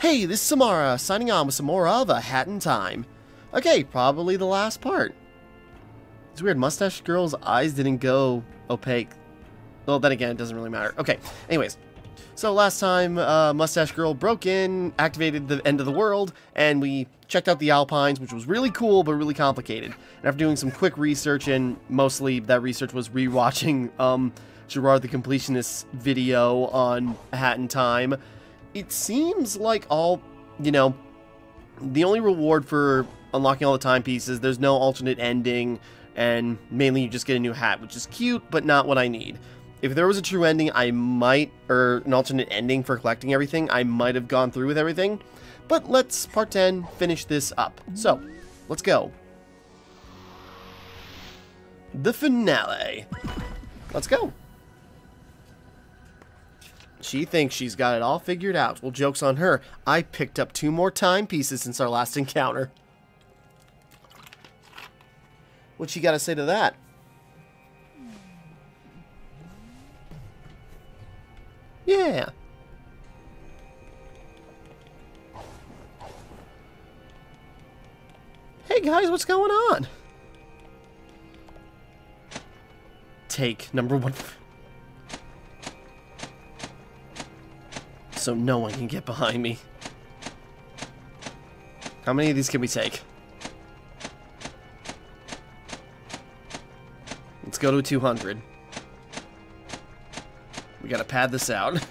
Hey, this is Timmara, signing on with some more of A Hat in Time. Okay, probably the last part. It's weird, Mustache Girl's eyes didn't go opaque. Well, then again, it doesn't really matter. Okay, anyways. So last time, Mustache Girl broke in, activated the end of the world, and we checked out the Alpines, which was really cool, but really complicated. And after doing some quick research, and mostly that research was re-watching Gerard the Completionist's video on A Hat in Time, it seems like all, you know, the only reward for unlocking all the timepieces, there's no alternate ending, and mainly you just get a new hat, which is cute, but not what I need. If there was a true ending, I might, or an alternate ending for collecting everything, I might have gone through with everything. But let's, part 10, finish this up. So, let's go. The finale. Let's go. She thinks she's got it all figured out. Well, joke's on her. I picked up 2 more timepieces since our last encounter. What you gotta say to that? Yeah. Hey guys, what's going on? Take number 1. So no one can get behind me. How many of these can we take? Let's go to 200. We gotta pad this out.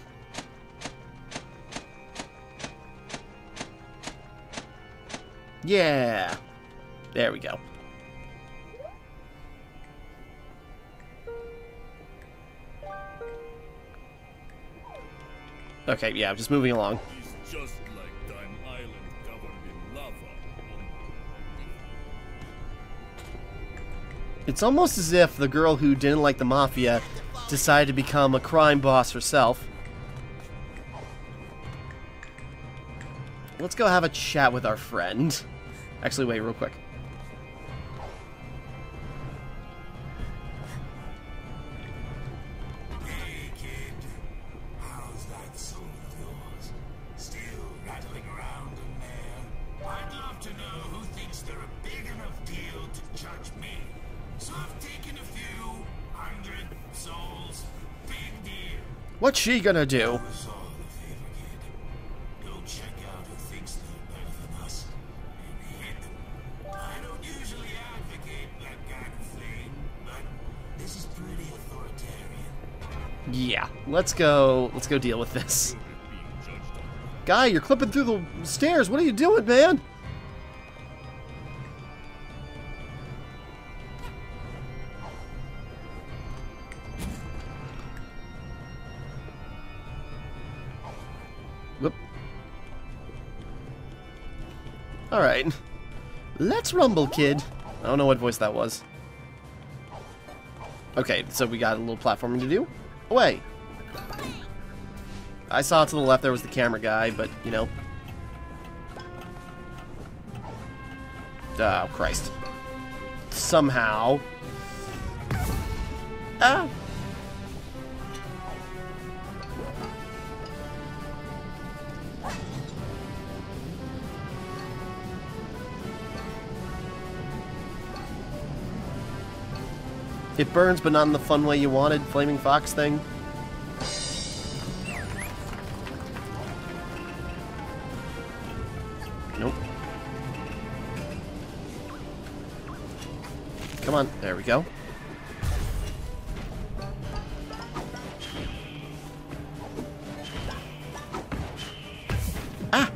Yeah! There we go. Okay, yeah, just moving along. It's just like Dime Island covered in lava. It's almost as if the girl who didn't like the Mafia decided to become a crime boss herself. Let's go have a chat with our friend. Actually, wait, real quick. Hey, kid. How's that soul of yours? Still rattling around in there? I'd love to know who thinks they're a big enough deal to judge me. So I've taken a few 100 souls. Big deal. What's she gonna do? Go check out who thinks they're better than us and hit them. I don't usually advocate that kind of thing, but this is pretty authoritarian. Yeah, let's go deal with this. Guy, you're clipping through the stairs. What are you doing, man? Alright. Let's rumble, kid. I don't know what voice that was. Okay, so we got a little platforming to do. Away! I saw to the left there was the camera guy, but, you know. Oh, Christ. Somehow. Ah! It burns, but not in the fun way you wanted, Flaming Fox thing. Nope. Come on, there we go. Ah!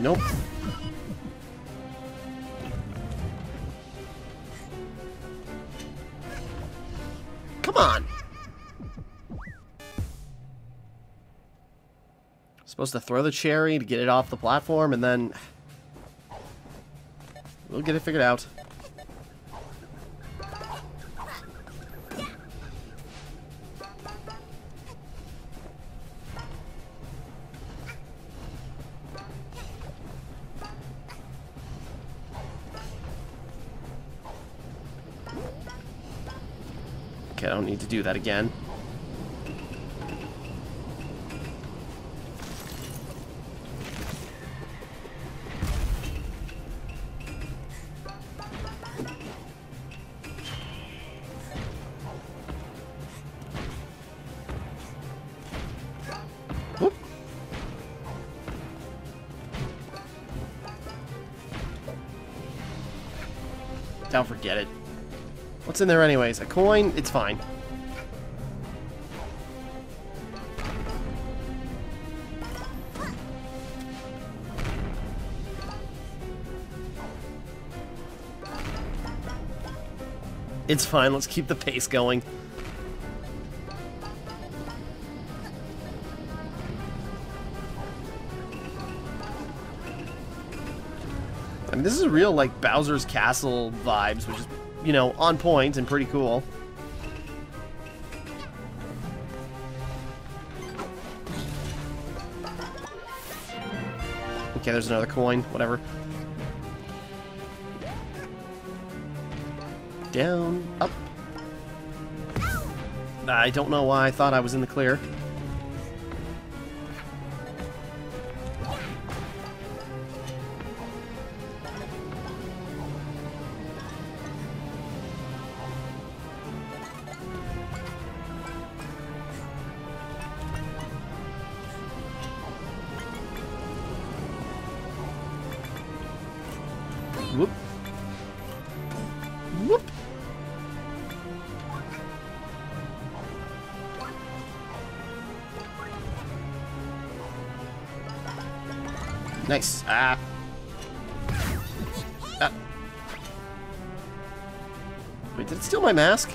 Nope. Come on. Supposed to throw the cherry to get it off the platform, and then we'll get it figured out. Okay, I don't need to do that again. I'll forget it. What's in there anyways? A coin? It's fine. It's fine. Let's keep the pace going. I mean, this is real, like, Bowser's Castle vibes, which is, you know, on point and pretty cool. Okay, there's another coin, whatever. Down, up. I don't know why I thought I was in the clear. Whoop. Whoop. Nice. Ah. Ah. Wait, did it steal my mask?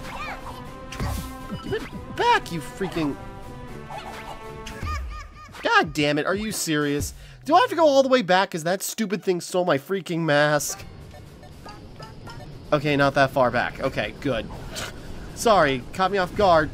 Give it back, you freaking... God damn it, are you serious? Do I have to go all the way back because that stupid thing stole my freaking mask? Okay, not that far back. Okay, good. Sorry, caught me off guard.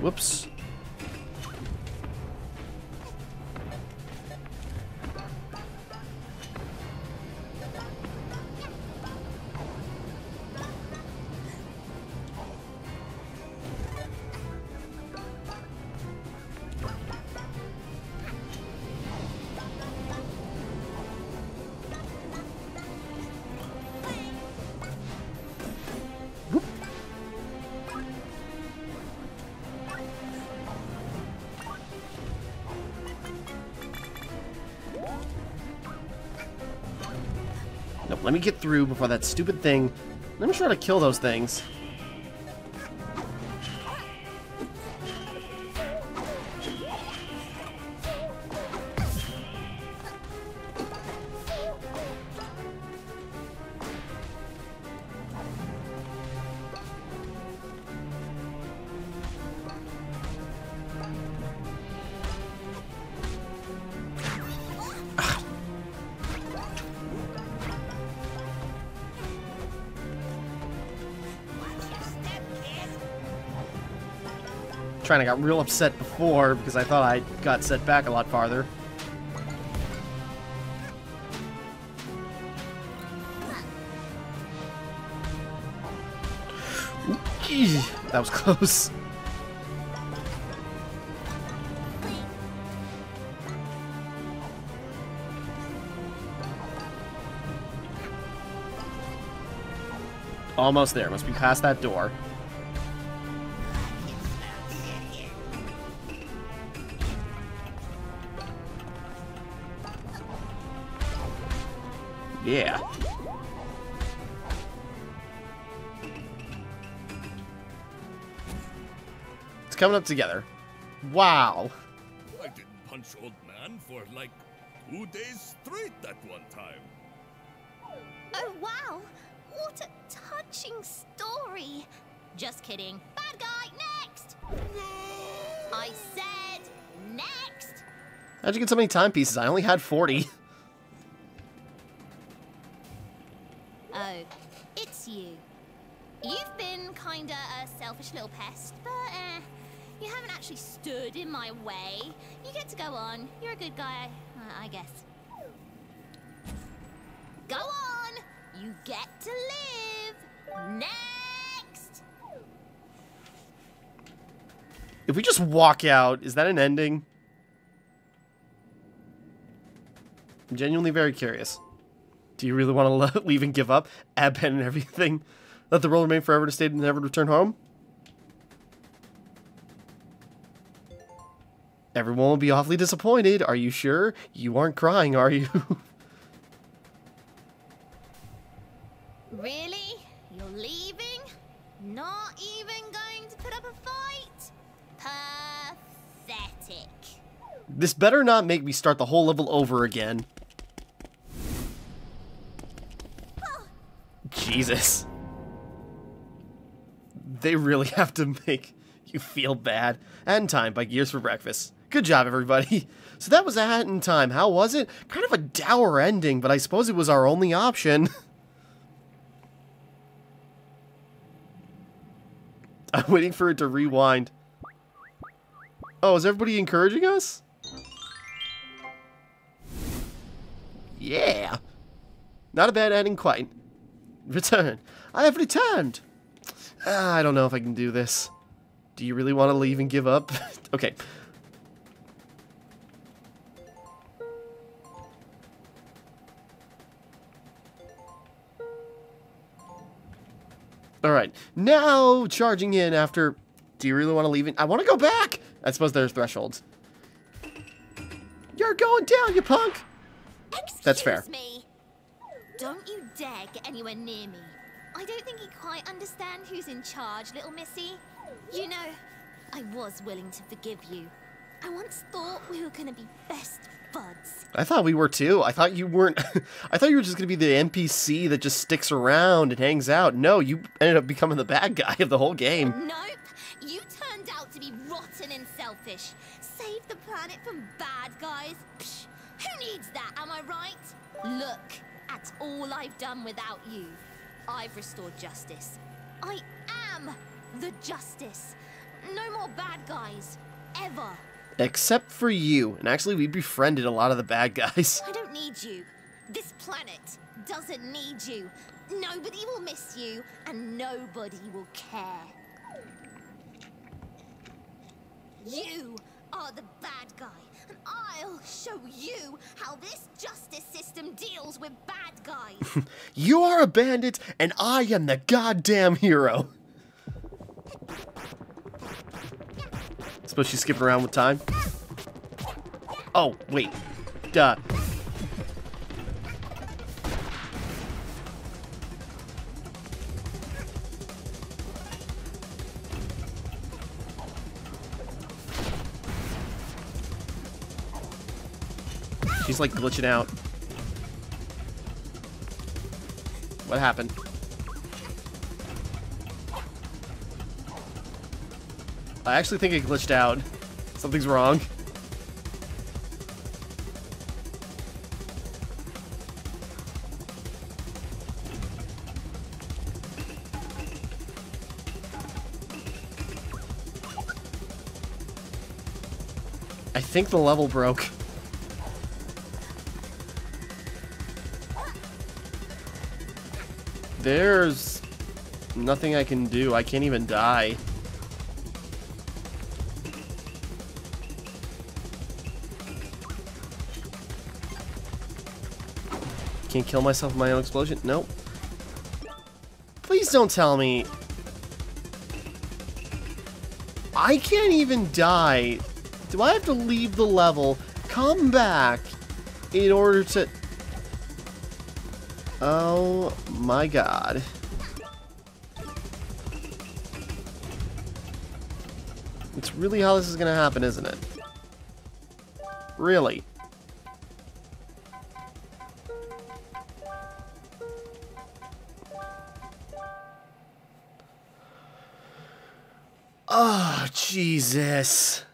Whoops. Let me get through before that stupid thing. Let me try to kill those things. I got real upset before because I thought I got set back a lot farther. That was close. Almost there. Must be past that door. Yeah. It's coming up together. Wow. I didn't punch old man for like 2 days straight that one time. Oh, wow. What a touching story. Just kidding. Bad guy, next! I said next! How'd you get so many timepieces? I only had 40. Oh, it's you. You've been kinda a selfish little pest, but you haven't actually stood in my way. You get to go on. You're a good guy, I guess. Go on! You get to live! Next! If we just walk out, is that an ending? I'm genuinely very curious. Do you really want to leave and give up? Abandon everything? Let the world remain forever to stay and never return home? Everyone will be awfully disappointed. Are you sure? You aren't crying, are you? Really? You're leaving? Not even going to put up a fight? Pathetic. This better not make me start the whole level over again. Oh. Jesus. They really have to make you feel bad. And Time by Gears for Breakfast. Good job, everybody. So that was A Hat in Time. How was it? Kind of a dour ending, but I suppose it was our only option. I'm waiting for it to rewind. Oh, is everybody encouraging us? Yeah. Not a bad ending quite. Return. I have returned. I don't know if I can do this. Do you really want to leave and give up? Okay. Alright, now charging in after... Do you really want to leave it? I want to go back! I suppose there's thresholds. You're going down, you punk! Excuse That's fair. Me. Don't you dare get anywhere near me. I don't think you quite understand who's in charge, little missy. You know, I was willing to forgive you. I once thought we were going to be best buds. I thought we were too. I thought you weren't... I thought you were just going to be the NPC that just sticks around and hangs out. No, you ended up becoming the bad guy of the whole game. Nope. You turned out to be rotten and selfish. Save the planet from bad guys. Psh, who needs that, am I right? Look at all I've done without you. I've restored justice. I am the justice. No more bad guys. Ever. Except for you. And actually, we befriended a lot of the bad guys. I don't need you. This planet doesn't need you. Nobody will miss you, and nobody will care. You are the bad guy, and I'll show you how this justice system deals with bad guys. You are a bandit, and I am the goddamn hero. Suppose she's skipping around with time. Oh, wait. Duh. She's like glitching out. What happened? I actually think it glitched out. Something's wrong. I think the level broke. There's nothing I can do. I can't even die. Can't kill myself with my own explosion? Nope. Please don't tell me. I can't even die. Do I have to leave the level, come back, in order to... Oh my god. It's really how this is gonna happen, isn't it? Really? Oh, Jesus.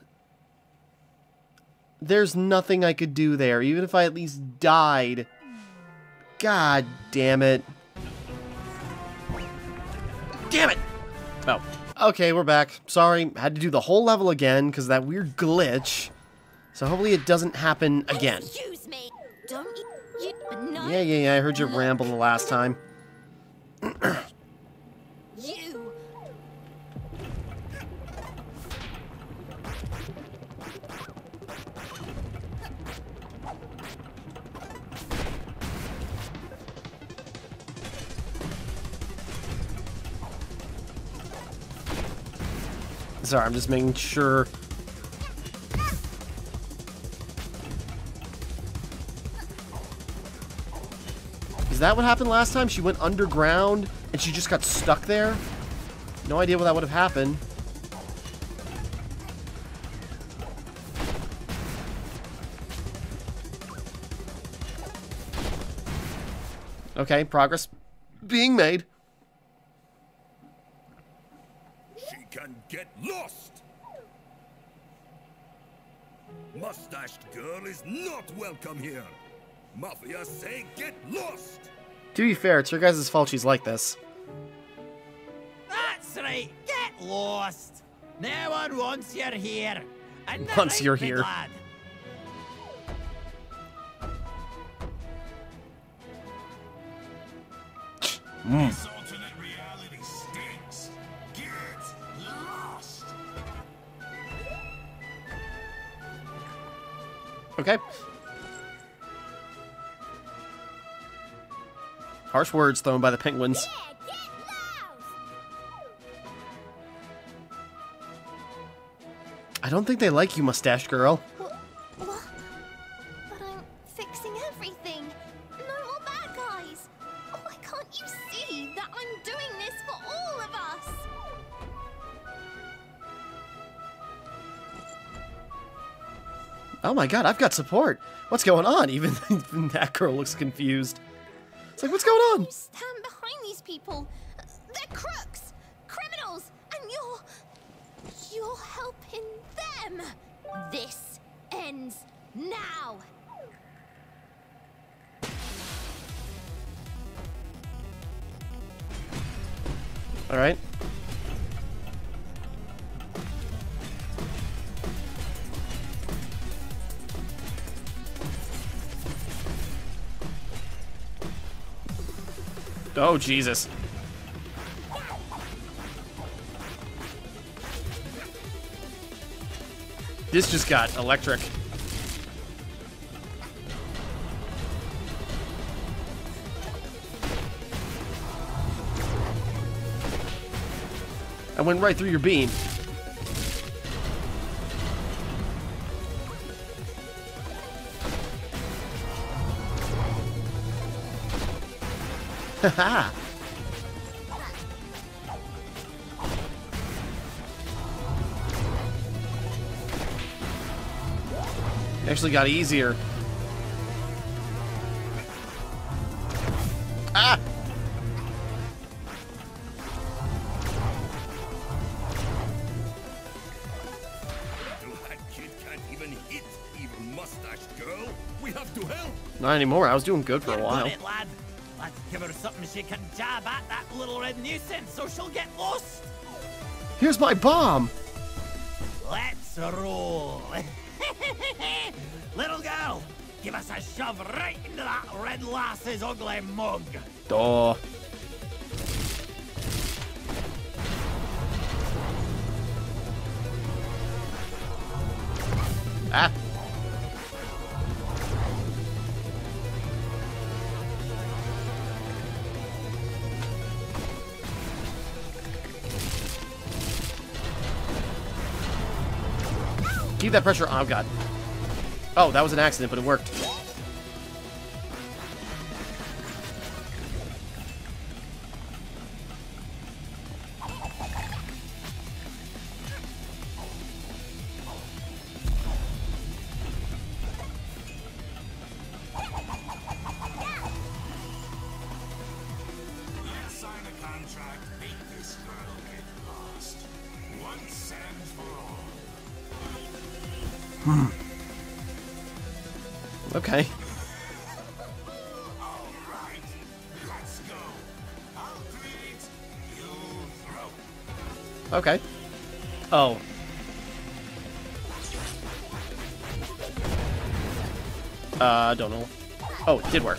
There's nothing I could do there, even if I at least died. God damn it. Damn it! Oh. Okay, we're back. Sorry, had to do the whole level again because of that weird glitch. So hopefully it doesn't happen again. Excuse me. Don't you, no. Yeah, I heard you ramble the last time. You. Sorry, I'm just making sure. Is that what happened last time? She went underground and she just got stuck there? No idea what that would have happened. Okay, progress being made. Get lost! Mustached girl is not welcome here. Mafia say get lost! To be fair, it's your guys' fault she's like this. That's right, get lost! No one wants you here. Once you're here. Lad. This alternate reality stinks. Okay. Harsh words thrown by the penguins. Yeah, get lost. I don't think they like you, Mustache Girl. What? But I'm fixing everything. No more bad guys. Why can't you see that I'm doing this for all of us? Oh my god, I've got support. What's going on? Even that girl looks confused. It's like, what's going on? You stand behind these people. They're crooks, criminals, and you're helping them. This ends now. All right. Oh, Jesus. This just got electric. I went right through your beam. Haha! Actually got easier. Ah! That kid can't even hit, even Mustache Girl. We have to help. Not anymore. I was doing good for a while. Let's give her something she can jab at that little red nuisance so she'll get lost. Here's my bomb. Let's roll. Little girl, give us a shove right into that red lass's ugly mug. Duh. Ah. Keep that pressure on. Oh, God. Oh, that was an accident, but it worked. Okay. Okay. Oh. I don't know. Oh, it did work.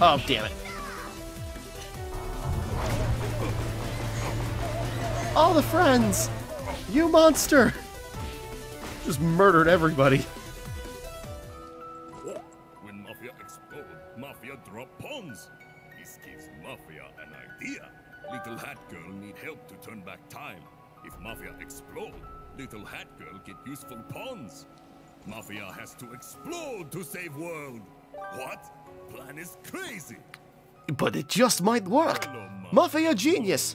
Oh, damn it. All the friends! You monster! Just murdered everybody. When Mafia explode, Mafia drop pawns. This gives Mafia an idea. Little Hat Girl need help to turn back time. If Mafia explode, Little Hat Girl get useful pawns. Mafia has to explode to save world. What? Plan is crazy, but it just might work. Hello, Mafia genius.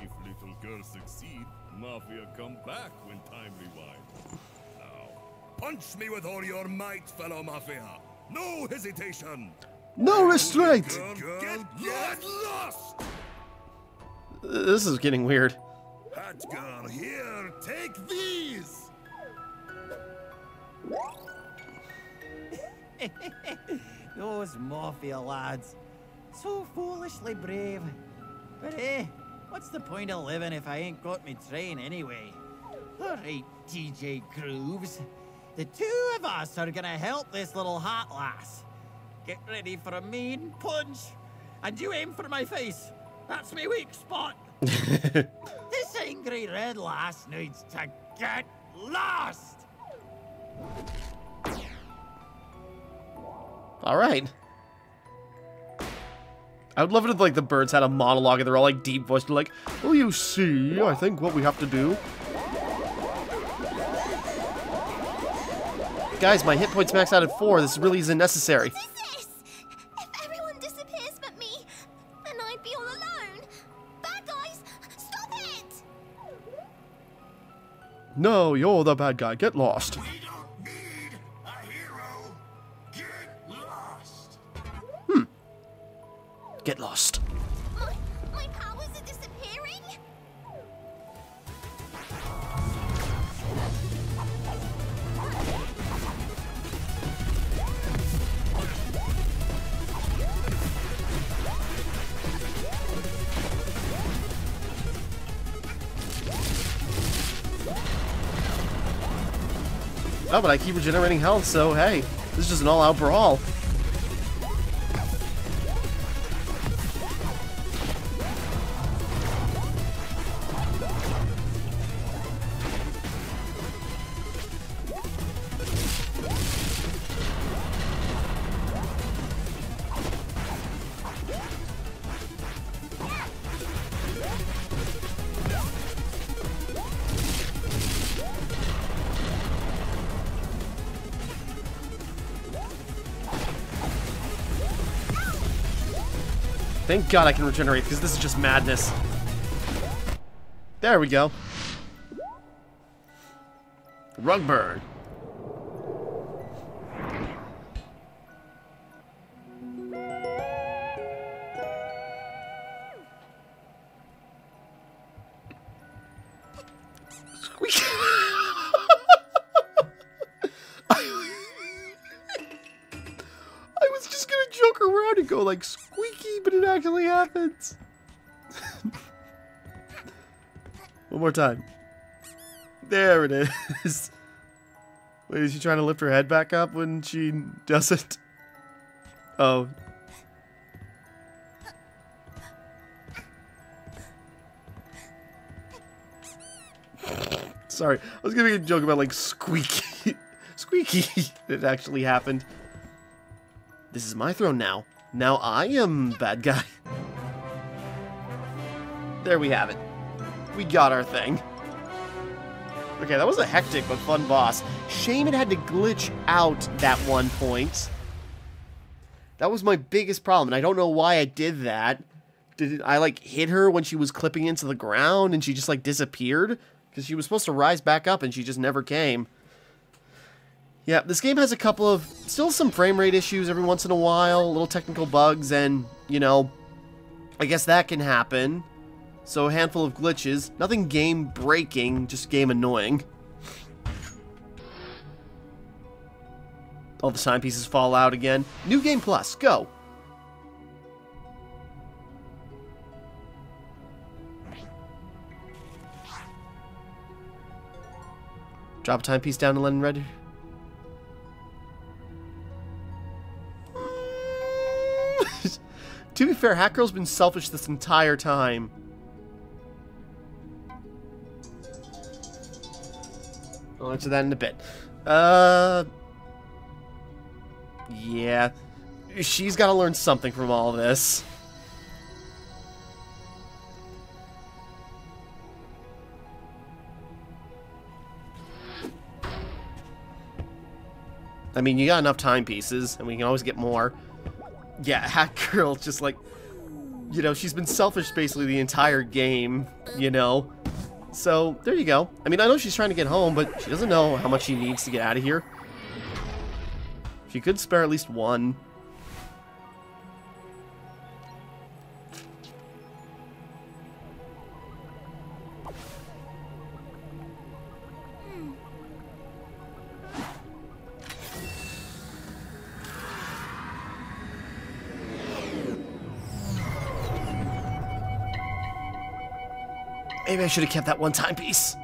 If little girl succeed, Mafia come back when time rewinds. Now, punch me with all your might, fellow Mafia. No hesitation. No restraint. Girl, get lost. This is getting weird. Hat Girl, here, take these. Those Mafia lads, so foolishly brave. But hey, what's the point of living if I ain't got me train anyway? Alright, DJ Grooves, the two of us are gonna help this little hot lass. Get ready for a mean punch, and you aim for my face. That's me weak spot. This angry red lass needs to get lost. All right. I would love it if, like, the birds had a monologue and they're all, like, deep-voiced and like, oh, you see, I think what we have to do. Guys, my hit points maxed out at 4. This really isn't necessary. What is this? If everyone disappears but me, then I'd be all alone. Bad guys, stop it! No, you're the bad guy. Get lost. Get lost. My powers are disappearing? Oh, but I keep regenerating health, so hey, this is just an all-out brawl. Thank God I can regenerate, because this is just madness. There we go. Rugbird. Squeak. I was just going to joke around and go like, but it actually happens. One more time. There it is. Wait, is she trying to lift her head back up when she doesn't? Oh. Sorry, I was gonna make a joke about like squeaky. Squeaky. It actually happened. This is my throne now. Now I am bad guy. There we have it. We got our thing. Okay, that was a hectic but fun boss. Shame it had to glitch out that one point. That was my biggest problem, and I don't know why I did that. Did I, like, hit her when she was clipping into the ground and she just, like, disappeared? Because she was supposed to rise back up and she just never came. Yeah, this game has a couple of... still some frame rate issues every once in a while, little technical bugs, and, you know, I guess that can happen. So a handful of glitches. Nothing game-breaking, just game-annoying. All the timepieces fall out again. New Game Plus, go! Drop a timepiece down and let him ready. To be fair, Hat Girl's been selfish this entire time. I'll answer that in a bit. Yeah. She's got to learn something from all this. I mean, you got enough timepieces, and we can always get more. Yeah, Hat Girl, just like, you know, she's been selfish basically the entire game, you know. So, there you go. I mean, I know she's trying to get home, but she doesn't know how much she needs to get out of here. She could spare at least one. Maybe I should have kept that one timepiece.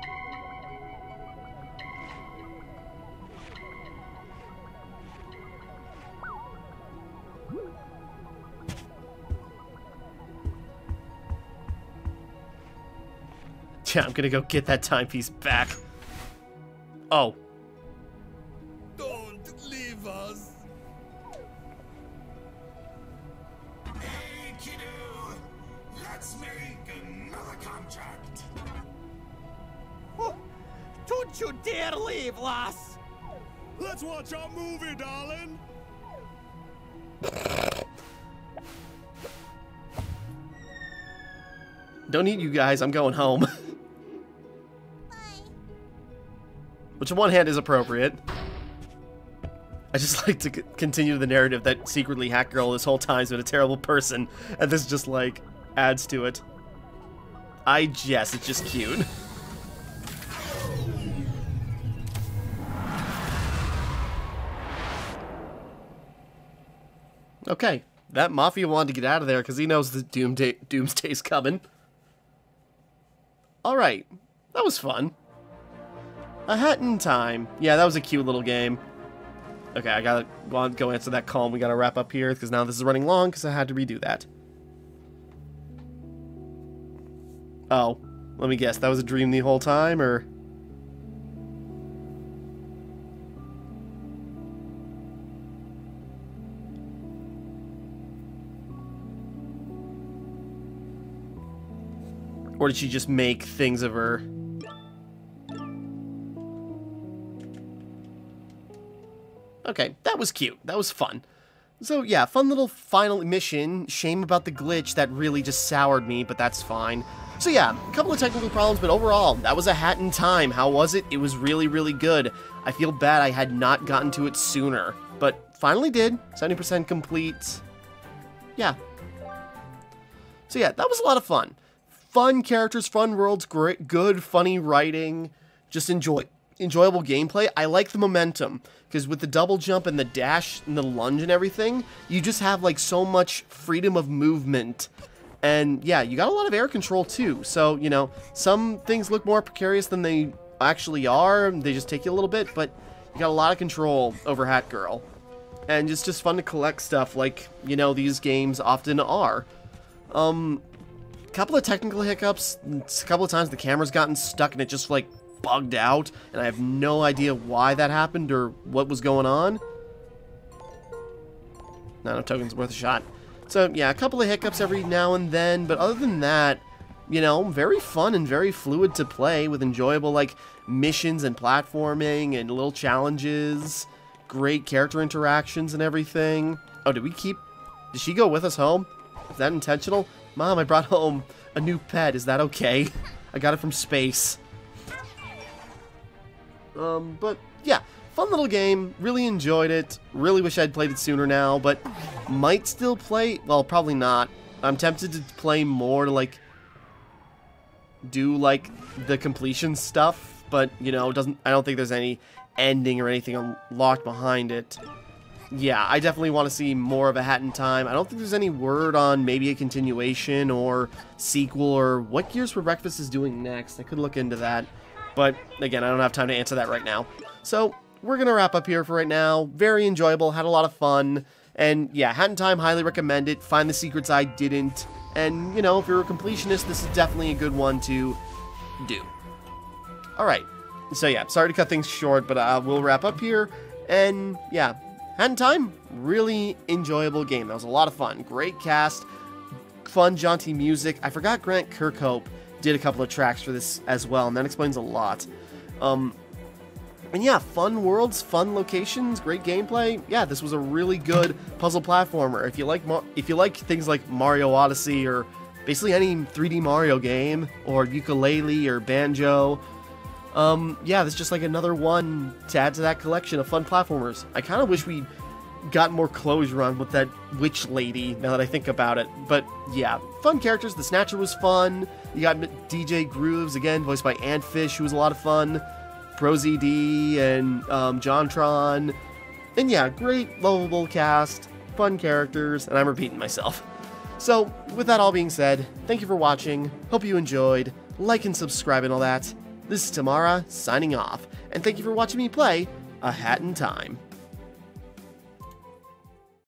Yeah, I'm gonna go get that timepiece back. Oh. Don't leave us. Hey, kiddo. Let's make another contract. Oh, don't you dare leave, lass. Let's watch our movie, darling. Don't eat you guys, I'm going home. Bye. Which on one hand is appropriate. I just like to continue the narrative that secretly Hat Girl this whole time has been a terrible person, and this just like adds to it. I guess it's just cute. Okay, that Mafia wanted to get out of there because he knows the doomsday's coming. Alright, that was fun. A Hat in Time. Yeah, that was a cute little game. Okay, I gotta go answer that call and we gotta wrap up here because now this is running long because I had to redo that. Oh, let me guess, that was a dream the whole time, or... or did she just make things of her? Okay, that was cute. That was fun. So yeah, fun little final mission. Shame about the glitch that really just soured me, but that's fine. So yeah, a couple of technical problems, but overall, that was A Hat in Time. How was it? It was really, really good. I feel bad I had not gotten to it sooner, but finally did. 70% complete. Yeah. So yeah, that was a lot of fun. Fun characters, fun worlds, great, good, funny writing, just enjoyable gameplay. I like the momentum, because with the double jump and the dash and the lunge and everything, you just have, like, so much freedom of movement. And, yeah, you got a lot of air control, too. So, you know, some things look more precarious than they actually are. They just take you a little bit, but you got a lot of control over Hat Girl. And it's just fun to collect stuff like, you know, these games often are. Couple of technical hiccups. A couple of times the camera's gotten stuck and it just like bugged out, and I have no idea why that happened or what was going on. Not enough tokens worth a shot. So yeah, a couple of hiccups every now and then, but other than that, you know, very fun and very fluid to play with enjoyable, like, missions and platforming and little challenges, great character interactions and everything. Oh, did she go with us home? Is that intentional? Mom, I brought home a new pet. Is that okay? I got it from space. But yeah, fun little game. Really enjoyed it. Really wish I'd played it sooner now, but might still play. Well, probably not. I'm tempted to play more to, like, do, like, the completion stuff, but, you know, I don't think there's any ending or anything locked behind it. Yeah, I definitely want to see more of A Hat in Time. I don't think there's any word on maybe a continuation or sequel or what Gears for Breakfast is doing next. I could look into that. But, again, I don't have time to answer that right now. So, we're going to wrap up here for right now. Very enjoyable. Had a lot of fun. And, yeah, Hat in Time, highly recommend it. Find the secrets I didn't. And, you know, if you're a completionist, this is definitely a good one to do. Alright. So, yeah, sorry to cut things short, but we'll wrap up here. And, yeah, Hat in Time, really enjoyable game. That was a lot of fun. Great cast, fun jaunty music. I forgot Grant Kirkhope did a couple of tracks for this as well, and that explains a lot. And yeah, fun worlds, fun locations, great gameplay. Yeah, this was a really good puzzle platformer. If you like things like Mario Odyssey or basically any 3D Mario game or Yooka-Laylee or Banjo, yeah, this is just like another one to add to that collection of fun platformers. I kind of wish we got more closure on with that witch lady, now that I think about it. But yeah, fun characters. The Snatcher was fun. You got DJ Grooves, again, voiced by Antfish, who was a lot of fun. ProZD and JonTron. And yeah, great, lovable cast, fun characters, and I'm repeating myself. So, with that all being said, thank you for watching. Hope you enjoyed. Like and subscribe and all that. This is Timmara, signing off, and thank you for watching me play A Hat in Time.